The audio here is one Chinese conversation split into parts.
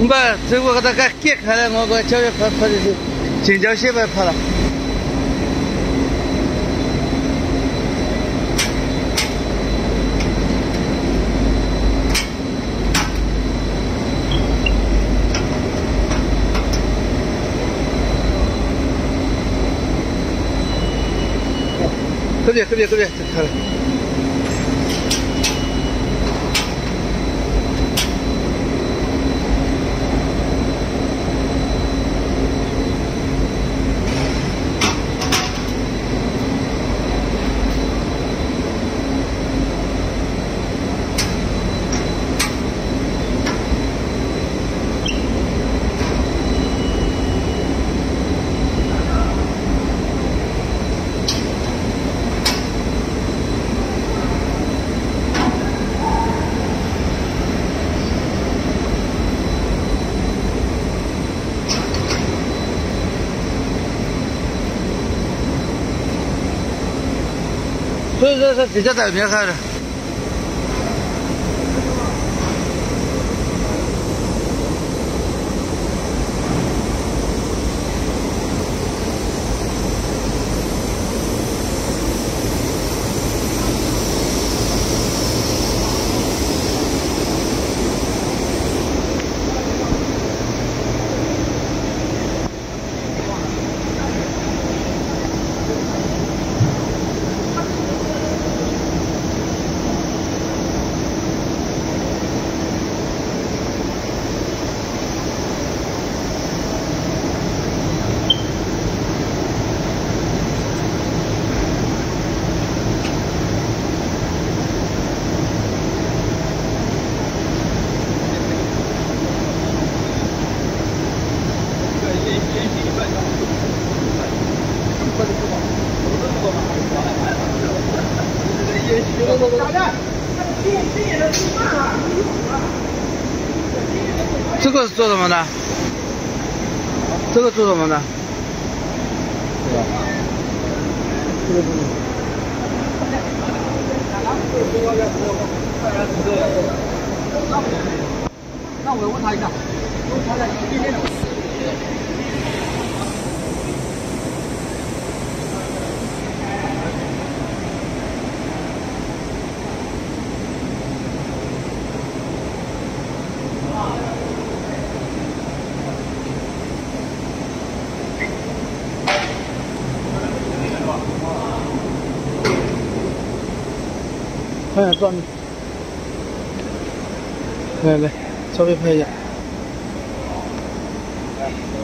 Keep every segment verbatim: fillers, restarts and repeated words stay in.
你把这个给它给解开了，我给交接拍拍的是橡胶线把拍了。 对不对？对不对？对不对？看了。这这这底下在别开了。 这个是做什么的？这个做什么的？对吧？这个那我问他一下，他在今天看下照片，来来，稍微拍一下。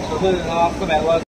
手术他四百多。